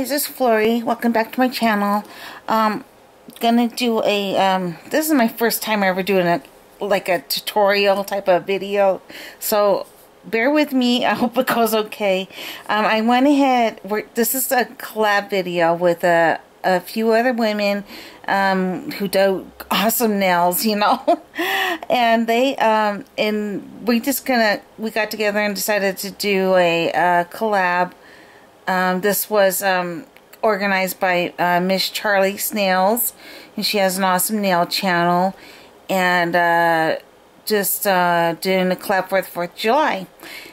guys, it's Flory. Welcome back to my channel. Gonna do a this is my first time ever doing a tutorial type of video, so bear with me. I hope it goes okay. I went ahead, this is a collab video with a few other women who do awesome nails, you know. And they and we got together and decided to do a collab. This was organized by Miss Charlie Snails, and she has an awesome nail channel, and just doing a collab for the 4th of July.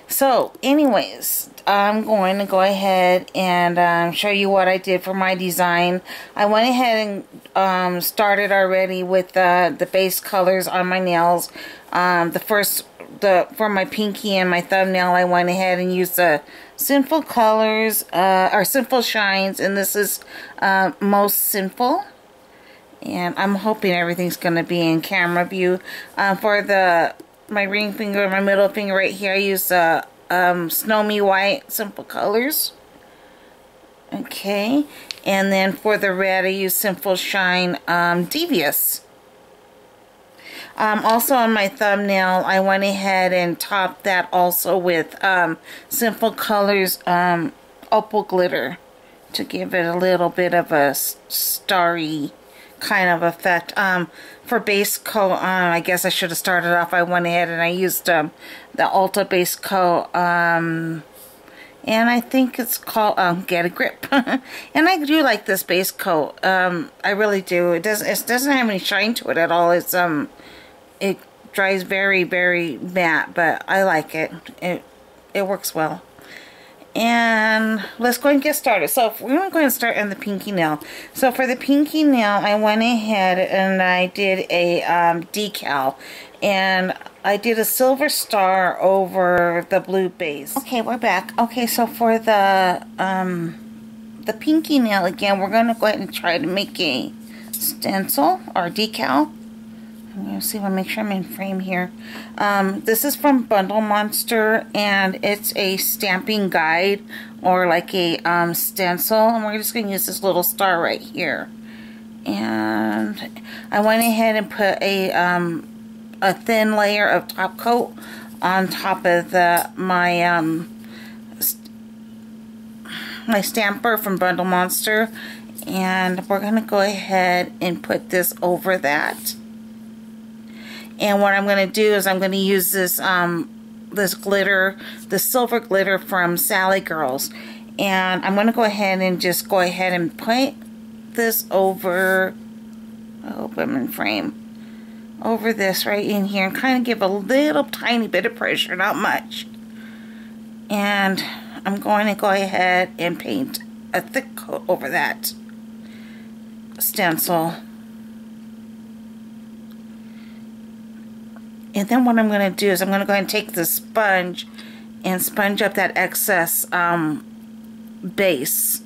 So anyways, I'm going to go ahead and show you what I did for my design. I went ahead and started already with the base colors on my nails. For my pinky and my thumbnail, I went ahead and used the Sinful Colors, or Sinful Shines, and this is Most Sinful. And I'm hoping everything's going to be in camera view. For my ring finger and my middle finger right here, I used the Snow Me White Sinful Colors. Okay. And then for the red, I used Sinful Shine Devious. Also on my thumbnail, I went ahead and topped that also with Sinful Colors Opal Glitter to give it a little bit of a starry kind of effect. For base coat, I guess I should have started off. I went ahead and I used the Ulta base coat, and I think it's called Get a Grip. And I do like this base coat. I really do. It doesn't have any shine to it at all. It's it dries very, very matte, but I like it. It works well. And let's go and get started. So we're going to go and start on the pinky nail. So for the pinky nail, I went ahead and I did a decal, and I did a silver star over the blue base. Okay, we're back. Okay, so for the pinky nail again, we're going to go ahead and try to make a stencil or decal. I'm going to see if I make sure I'm in frame here. This is from Bundle Monster, and it's a stamping guide or like a stencil. And we're just going to use this little star right here. And I went ahead and put a thin layer of top coat on top of my stamper from Bundle Monster. And we're going to go ahead and put this over that. And what I'm going to do is I'm going to use this this glitter, the silver glitter from Sally Girls. And I'm going to go ahead and just go ahead and put this over, I hope I'm in frame, over this right in here, and kind of give a little tiny bit of pressure, not much. And I'm going to go ahead and paint a thick coat over that stencil. And then what I'm going to do is I'm going to go ahead and take the sponge and sponge up that excess base.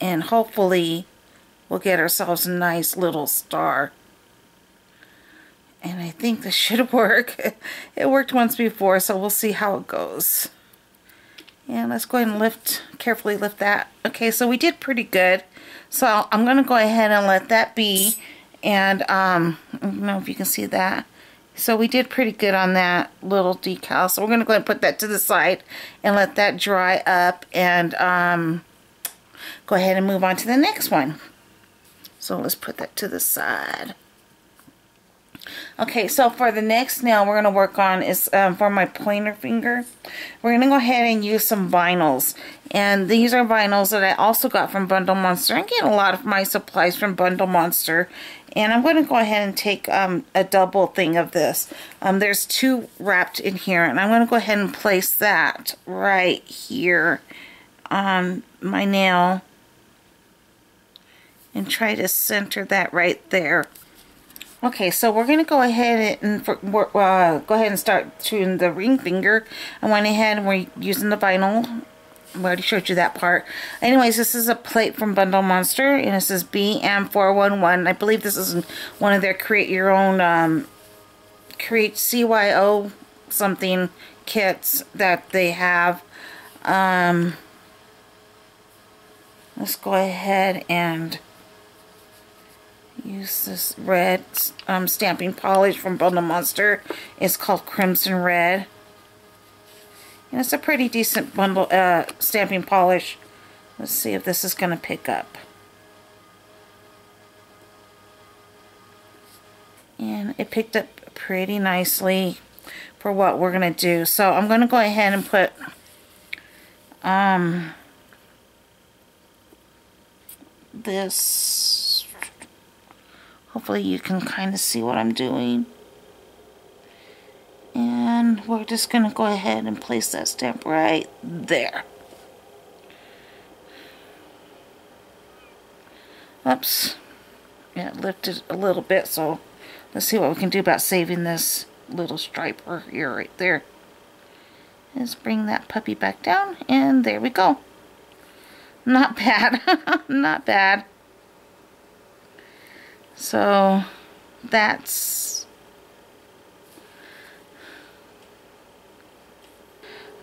And hopefully we'll get ourselves a nice little star. And I think this should work. It worked once before, so we'll see how it goes. And let's go ahead and carefully lift that. Okay, so we did pretty good. So I'm going to go ahead and let that be. And I don't know if you can see that. So we did pretty good on that little decal. So we're going to go ahead and put that to the side and let that dry up, and go ahead and move on to the next one. So let's put that to the side. Okay, so for the next nail we're going to work on is for my pointer finger. We're going to go ahead and use some vinyls. And these are vinyls that I also got from Bundle Monster. I'm getting a lot of my supplies from Bundle Monster. And I'm going to go ahead and take a double thing of this. There's 2 wrapped in here. And I'm going to go ahead and place that right here on my nail. And try to center that right there. Okay, so we're going to go ahead and start doing the ring finger. I went ahead and we're using the vinyl. I already showed you that part. Anyways, this is a plate from Bundle Monster, and this is BM411. I believe this is one of their create your own, create CYO something kits that they have. Let's go ahead and use this red stamping polish from Bundle Monster. It's called Crimson Red. And it's a pretty decent bundle stamping polish. Let's see if this is going to pick up. And it picked up pretty nicely for what we're going to do. So I'm going to go ahead and put this. Hopefully you can kind of see what I'm doing. And we're just going to go ahead and place that stamp right there. Oops. Yeah, it lifted a little bit, so let's see what we can do about saving this little stripe here, right there. Let's bring that puppy back down, and there we go. Not bad. Not bad. So, that's...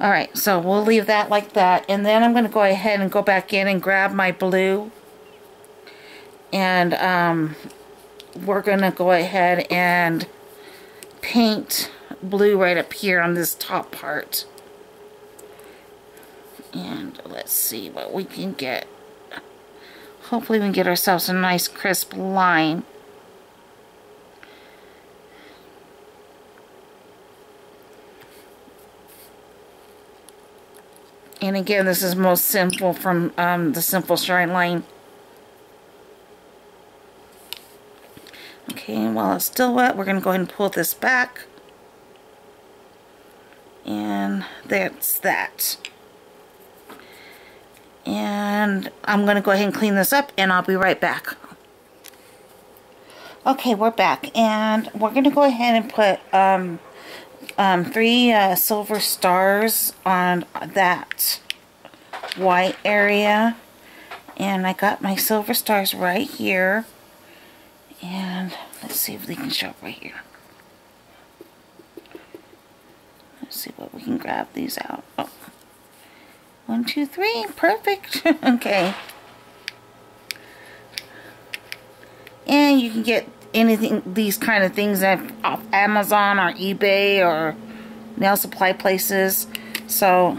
Alright, so we'll leave that like that. And then I'm going to go ahead and go back in and grab my blue. And, we're going to go ahead and paint blue right up here on this top part. And let's see what we can get. Hopefully we can get ourselves a nice crisp line. And again, this is most Sinful from the Sinful Shine line. Okay, and while it's still wet, we're going to go ahead and pull this back. And that's that. And I'm going to go ahead and clean this up, and I'll be right back. Okay, we're back, and we're going to go ahead and put three silver stars on that white area. And I got my silver stars right here. And let's see if they can show up right here. Let's see what we can grab these out. Oh. 1, 2, 3. Perfect. Okay. And you can get anything, these kind of things off Amazon or eBay or nail supply places. So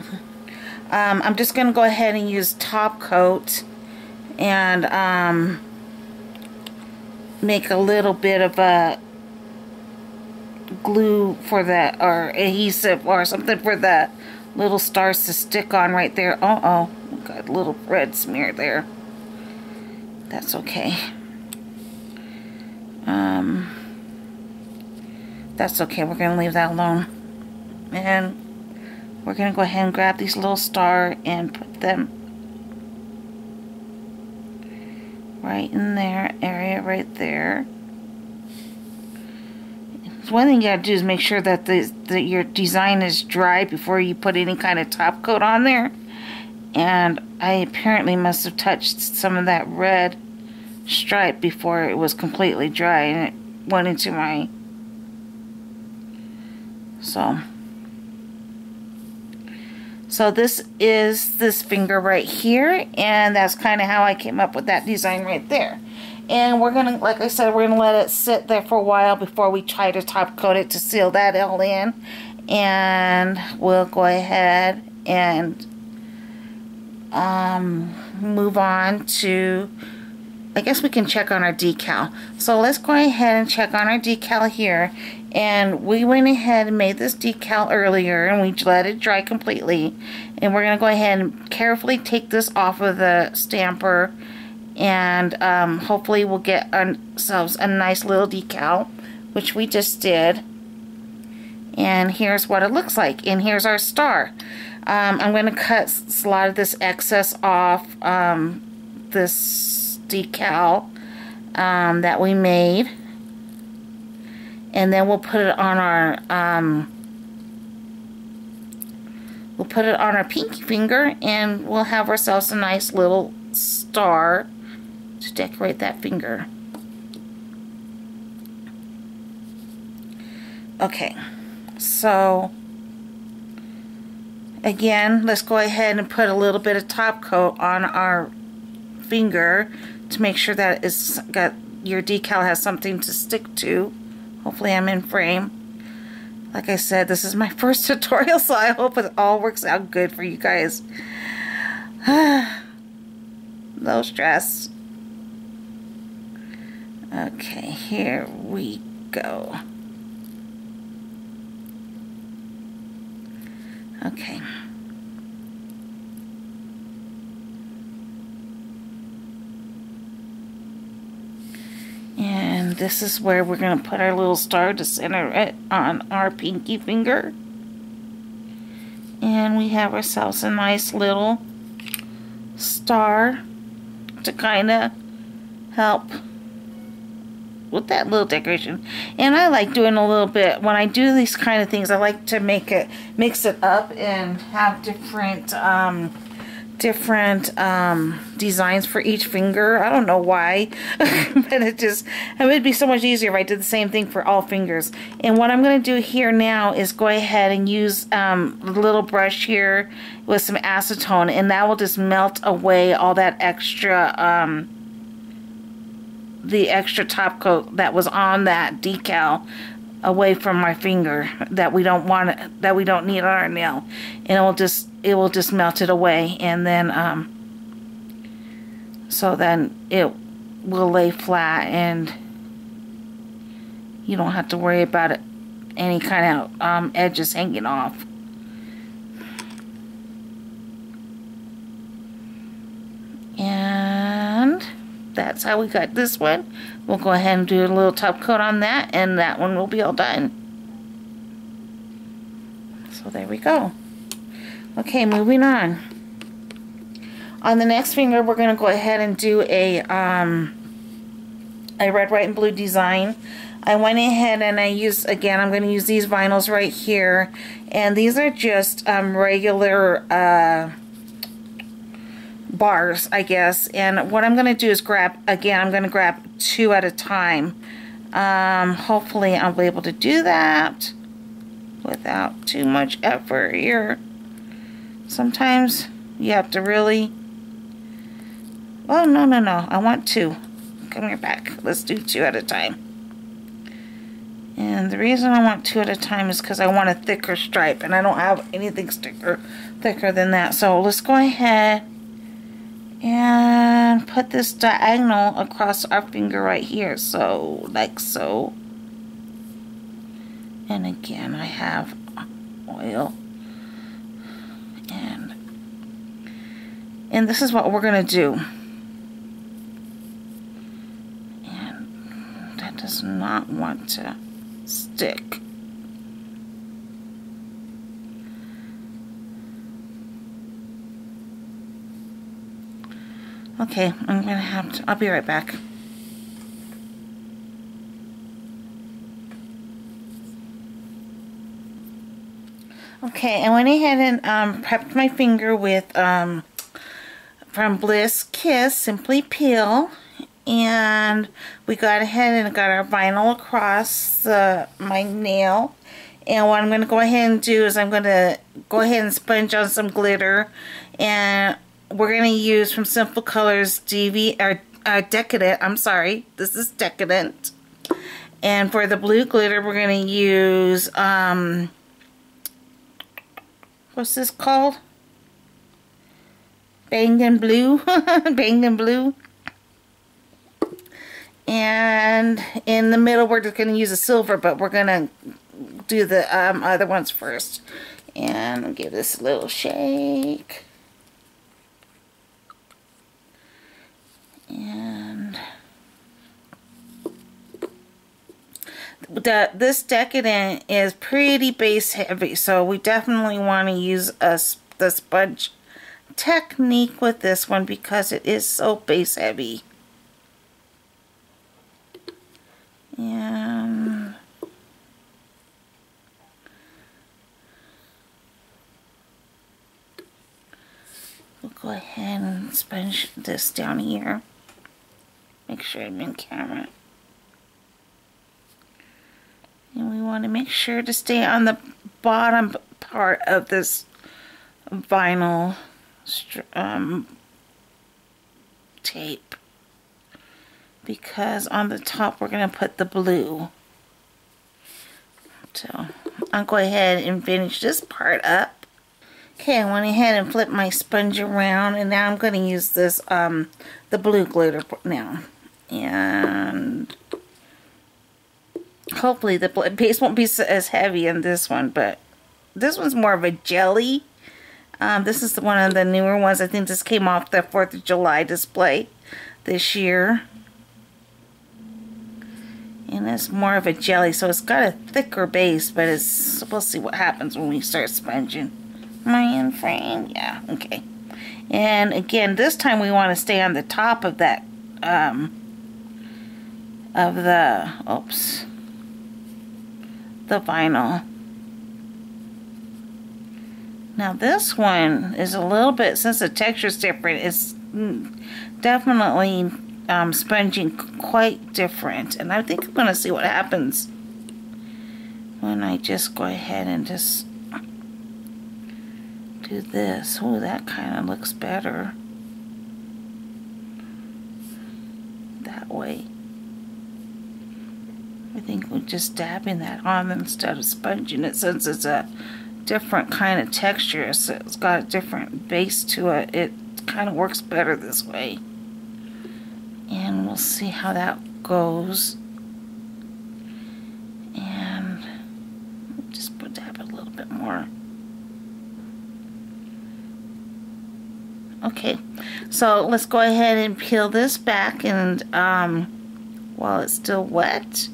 I'm just going to go ahead and use top coat and make a little bit of a glue for that, or adhesive or something for the little stars to stick on right there. Uh-oh, got a little red smear there. That's okay. That's okay, we're going to leave that alone. And we're going to go ahead and grab these little stars and put them right in their area right there. One thing you gotta do is make sure that your design is dry before you put any kind of top coat on there. And I apparently must have touched some of that red stripe before it was completely dry and it went into my... So this is this finger right here, and that's kind of how I came up with that design right there. And we're gonna, like I said, we're gonna let it sit there for a while before we try to top coat it to seal that all in. And we'll go ahead and move on to, I guess we can check on our decal. So let's go ahead and check on our decal here. And we went ahead and made this decal earlier, and we let it dry completely. And we're going to go ahead and carefully take this off of the stamper. And hopefully we'll get ourselves a nice little decal, which we just did. And here's what it looks like. And here's our star. I'm going to slide this excess off this decal that we made. And then we'll put it on our pinky finger, and we'll have ourselves a nice little star to decorate that finger. Okay, so again, let's go ahead and put a little bit of top coat on our finger to make sure that it's got, your decal has something to stick to. Hopefully I'm in frame. Like I said, this is my first tutorial, so I hope it all works out good for you guys. No stress. Okay, here we go. Okay. And this is where we're going to put our little star to center it on our pinky finger. And we have ourselves a nice little star to kind of help with that little decoration. And I like doing a little bit, when I do these kind of things, I like to make it, mix it up and have different designs for each finger. I don't know why, but it would be so much easier if I did the same thing for all fingers. And what I'm going to do here now is go ahead and use a little brush here with some acetone, and that will just melt away all that extra the extra top coat that was on that decal away from my finger that we don't want, that we don't need on our nail, and it will just melt it away, and then so then it will lay flat and you don't have to worry about it, any kind of edges hanging off. And that's how we got this one. We'll go ahead and do a little top coat on that, and that one will be all done. So there we go. Okay, moving on. On the next finger, we're going to go ahead and do a red, white, and blue design. I went ahead and I used, again, I'm going to use these vinyls right here, and these are just regular bars, I guess. And what I'm going to do is grab, again, I'm going to grab two at a time. Hopefully I'll be able to do that without too much effort here. Sometimes you have to really, oh no, no, no, I want two. Come here back, let's do two at a time. And the reason I want two at a time is because I want a thicker stripe, and I don't have anything thicker than that. So let's go ahead and put this diagonal across our finger right here, so like so. And again, I have oil, and this is what we're gonna do. And that does not want to stick. Okay, I'm gonna have to, I'll be right back. Okay, I went ahead and prepped my finger with, from Bliss Kiss Simply Peel, and we got ahead and got our vinyl across my nail. And what I'm going to go ahead and do is I'm going to go ahead and sponge on some glitter, and we're going to use from Sinful Colors Decadent. I'm sorry, this is Decadent. And for the blue glitter, we're going to use what's this called? Bangin' Blue. Bangin' Blue. And in the middle, we're just going to use a silver, but we're going to do the other ones first. And I'll give this a little shake. And this Decadent is pretty base heavy, so we definitely want to use the sponge technique with this one because it is so base heavy. And we'll go ahead and sponge this down here. Make sure I'm in camera. And we want to make sure to stay on the bottom part of this vinyl tape because on the top we're going to put the blue. So I'll go ahead and finish this part up. Okay, I went ahead and flipped my sponge around, and now I'm going to use this the blue glitter now, and hopefully the base won't be as heavy in this one, but this one's more of a jelly. This is one of the newer ones. I think this came off the 4th of July display this year. And it's more of a jelly, so it's got a thicker base, but it's, we'll see what happens when we start sponging. Am I in frame? Yeah, okay. And again, this time we want to stay on the top of that, of the, oops, the vinyl. Now this one is a little bit, since the texture's different, it's definitely sponging quite different. And I think I'm going to see what happens when I just go ahead and just do this. Oh, that kind of looks better that way. I think we're just dabbing that on instead of sponging it, since it's a different kind of texture, so it's got a different base to it. It kind of works better this way, and we'll see how that goes. And we'll just dab it a little bit more. Okay, so let's go ahead and peel this back, and while it's still wet-ish,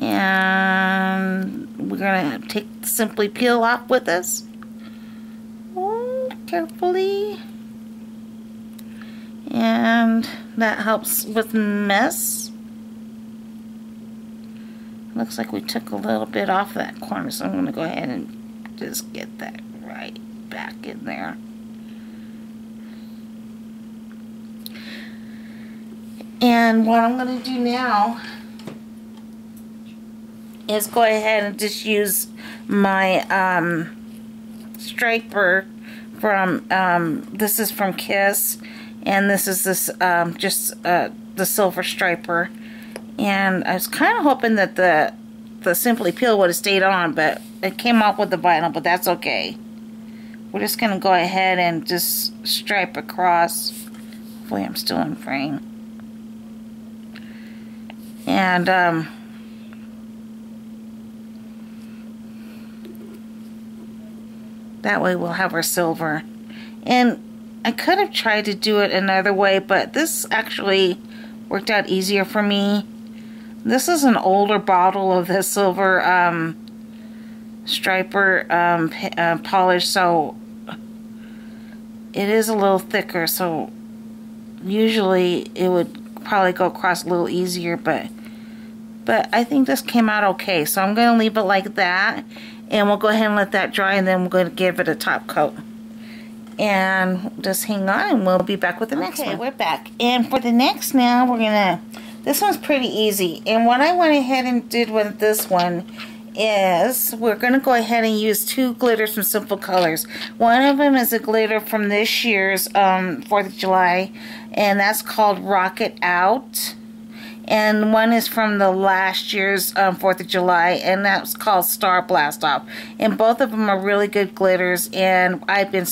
and we're gonna take Simply Peel off with us. Ooh, carefully, and that helps with mess. Looks like we took a little bit off that corner, so I'm gonna go ahead and just get that right back in there. And what I'm gonna do now is go ahead and just use my striper from this is from KISS, and this is this the silver striper. And I was kind of hoping that the Simply Peel would have stayed on, but it came off with the vinyl, but that's okay. We're just gonna go ahead and just stripe across. Boy, I'm still in frame. And that way we'll have our silver. And I could have tried to do it another way, but this actually worked out easier for me. This is an older bottle of the silver striper polish, so it is a little thicker, so usually it would probably go across a little easier, but I think this came out okay, so I'm gonna leave it like that. And we'll go ahead and let that dry, and then we're going to give it a top coat. And just hang on, and we'll be back with the next one. Okay, we're back. And for the next now, we're going to... This one's pretty easy. And what I went ahead and did with this one is we're going to go ahead and use two glitters from Sinful Colors. One of them is a glitter from this year's 4th of July, and that's called Rocket Out. And one is from the last year's 4th of July, and that's called Star Blast Off. And both of them are really good glitters, and I've been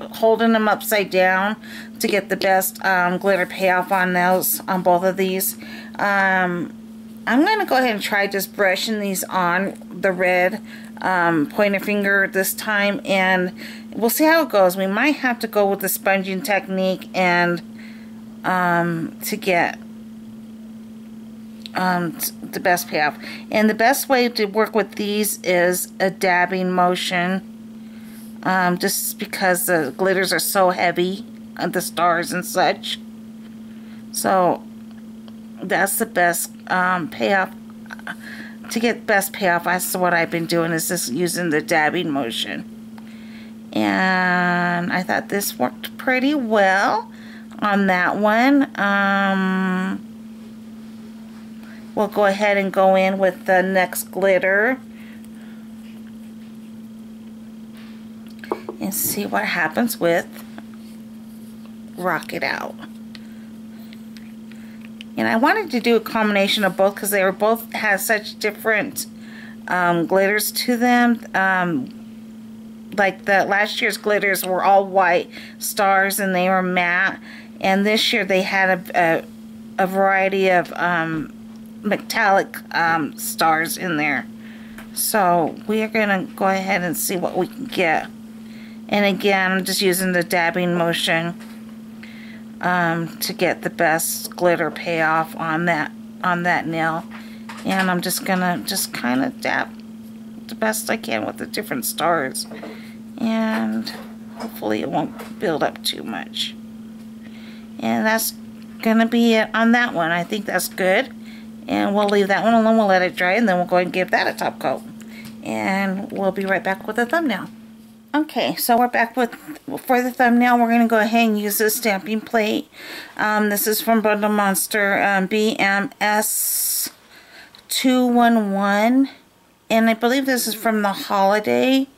holding them upside down to get the best glitter payoff on those, on both of these. I'm going to go ahead and try just brushing these on the red pointer finger this time, and we'll see how it goes. We might have to go with the sponging technique and to get the best payoff. And the best way to work with these is a dabbing motion, just because the glitters are so heavy, the stars and such, so that's the best payoff. To get best payoff, that's what I've been doing, is just using the dabbing motion. And I thought this worked pretty well on that one. We'll go ahead and go in with the next glitter and see what happens with rock it out. And I wanted to do a combination of both because they were both had such different glitters to them. Like the last year's glitters were all white stars and they were matte, and this year they had a variety of metallic stars in there. So we are gonna go ahead and see what we can get. And again, I'm just using the dabbing motion to get the best glitter payoff on that nail. And I'm just gonna kind of dab the best I can with the different stars, and hopefully it won't build up too much. And that's gonna be it on that one. I think that's good, and we'll leave that one alone. We'll let it dry, and then we'll go ahead and give that a top coat, and we'll be right back with the thumbnail. Okay, so we're back for the thumbnail. We're gonna go ahead and use this stamping plate. This is from Bundle Monster, BMS 211, and I believe this is from the holiday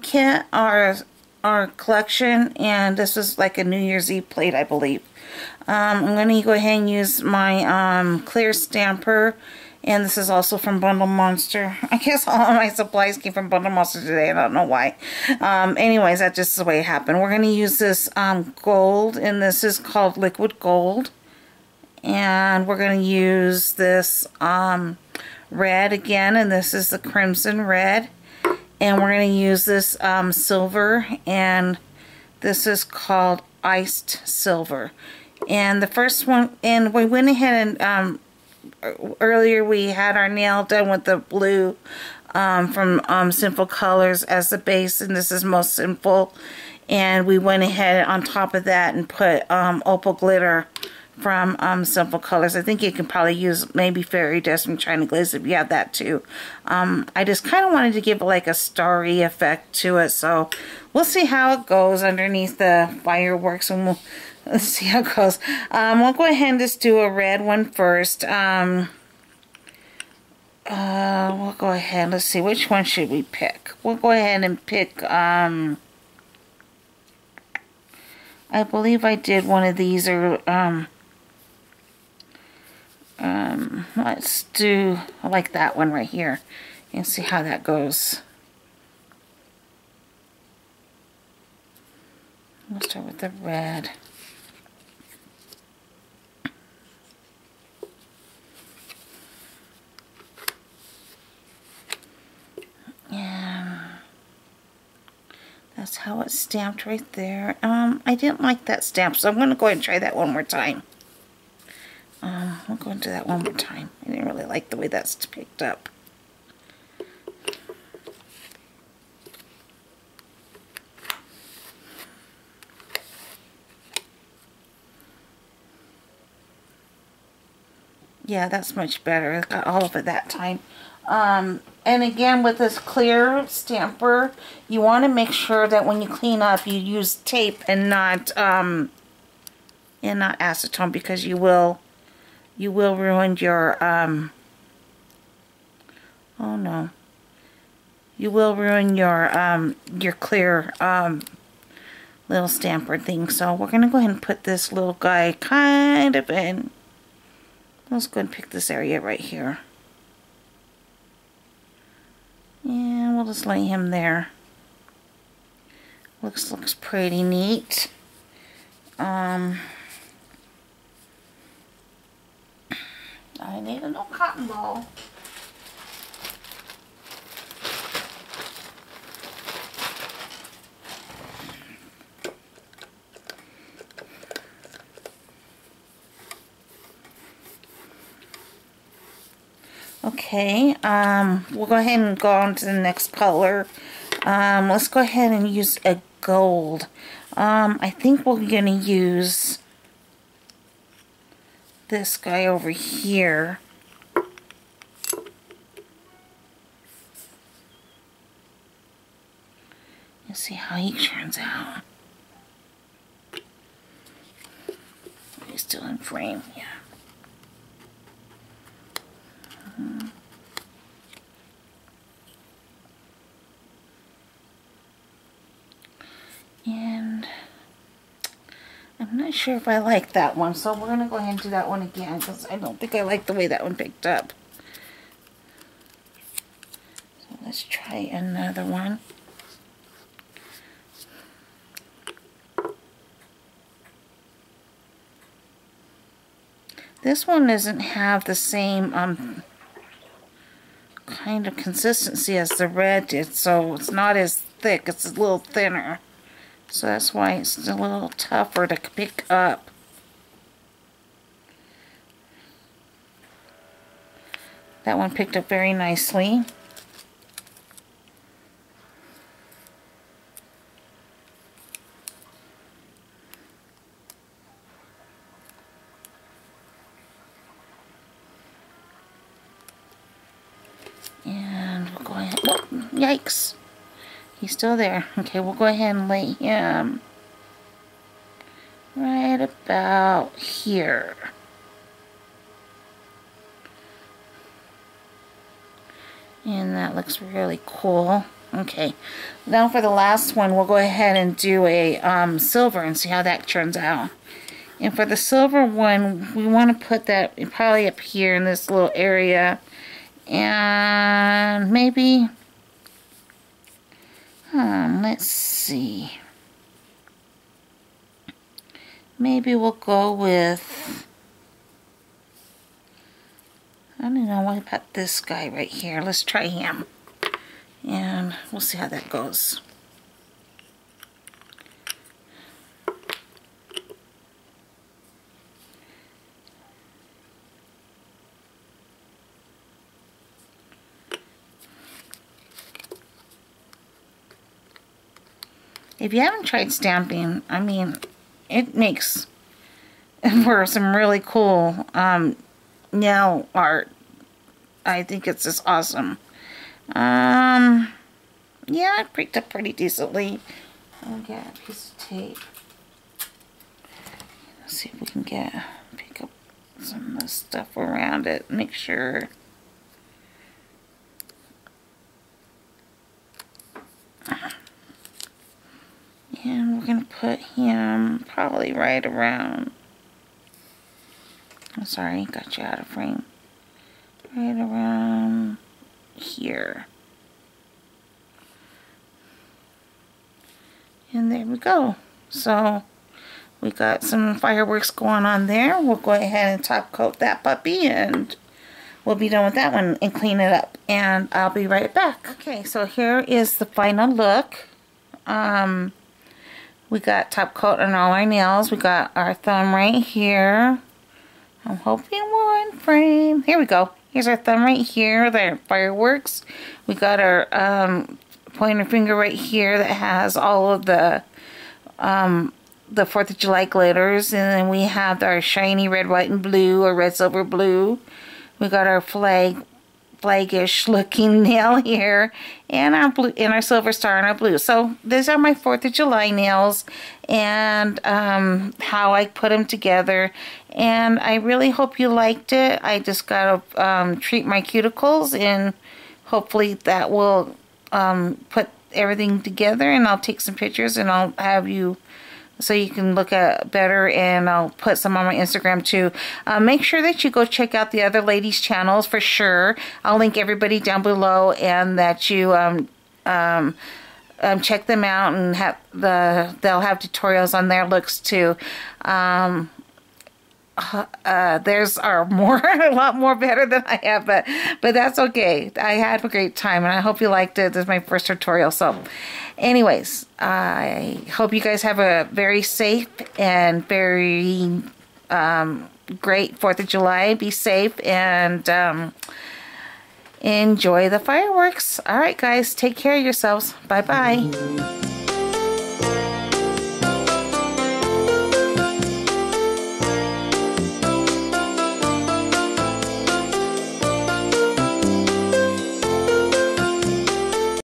kit, our collection, and this is like a New Year's Eve plate, I believe. I'm gonna go ahead and use my clear stamper. And this is also from Bundle Monster. I guess all of my supplies came from Bundle Monster today. I don't know why. Anyways, that's just the way it happened. We're going to use this gold, and this is called Liquid Gold. And we're going to use this red again, and this is the Crimson Red. And we're going to use this silver, and this is called Iced Silver. And the first one, and we went ahead and... earlier we had our nail done with the blue from Sinful Colors as the base, and this is Most Sinful, and we went ahead on top of that and put opal glitter from Sinful Colors. I think you can probably use maybe fairy dust from China Glaze if you have that too. I just kind of wanted to give it like a starry effect to it, so we'll see how it goes underneath the fireworks, and we'll see how it goes. We'll go ahead and just do a red one first. We'll go ahead. Let's see, which one should we pick? We'll go ahead and pick. I believe I did one of these, or let's do. I like that one right here, and see how that goes. We'll start with the red. That's how it's stamped right there. I didn't like that stamp, so I'm going to go ahead and try that one more time. We'll go and do that one more time. I didn't really like the way that's picked up. Yeah, that's much better. I got all of it that time. And again, with this clear stamper, you want to make sure that when you clean up, you use tape and not acetone, because you will ruin your your clear little stamper thing. So we're gonna go ahead and put this little guy kind of in. Let's go ahead and pick this area right here. And we'll just lay him there. Looks pretty neat. I need an old cotton ball. Okay, we'll go ahead and go on to the next color. Let's go ahead and use a gold. I think we're going to use this guy over here. Let's see how he turns out. He's still in frame, yeah. I'm not sure if I like that one, so we're going to go ahead and do that one again because I don't think I like the way that one picked up. So let's try another one. This one doesn't have the same kind of consistency as the red did, so it's not as thick, it's a little thinner. So that's why it's a little tougher to pick up. That one picked up very nicely. And we'll go ahead. Oh, yikes. He's still there. Okay, we'll go ahead and lay him right about here. And that looks really cool. Okay, now for the last one, we'll go ahead and do a silver and see how that turns out. And for the silver one, we want to put that probably up here in this little area. And maybe... let's see. Maybe we'll go with, I don't know, what about this guy right here? Let's try him. And we'll see how that goes. If you haven't tried stamping, I mean, it makes for some really cool nail art. I think it's just awesome. Yeah, it picked up pretty decently. I'll get a piece of tape. Let's see if we can pick up some of the stuff around it. Make sure. And we're going to put him probably right around, I'm sorry, got you out of frame, right around here. And there we go. So we got some fireworks going on there. We'll go ahead and top coat that puppy and we'll be done with that one and clean it up. And I'll be right back. Okay, so here is the final look. We got top coat on all our nails. We got our thumb right here. I'm hoping we're in frame. Here we go. Here's our thumb right here. There, fireworks. We got our pointer finger right here that has all of the 4th of July glitters. And then we have our shiny red, white, and blue, or red, silver, blue. We got our flagish looking nail here, and our blue, and our silver star, and our blue. So these are my 4th of July nails and how I put them together, and I really hope you liked it. I just gotta treat my cuticles, and hopefully that will put everything together, and I'll take some pictures and I'll have you so you can look at better, and I'll put some on my Instagram too. Make sure that you go check out the other ladies' channels for sure. I'll link everybody down below, and that you check them out, and have they'll have tutorials on their looks too. There's are more, a lot more better than I have, but that's okay. I had a great time, and I hope you liked it. This is my first tutorial, so anyways, I hope you guys have a very safe and very great 4th of July. Be safe and enjoy the fireworks. All right, guys, take care of yourselves. Bye-bye.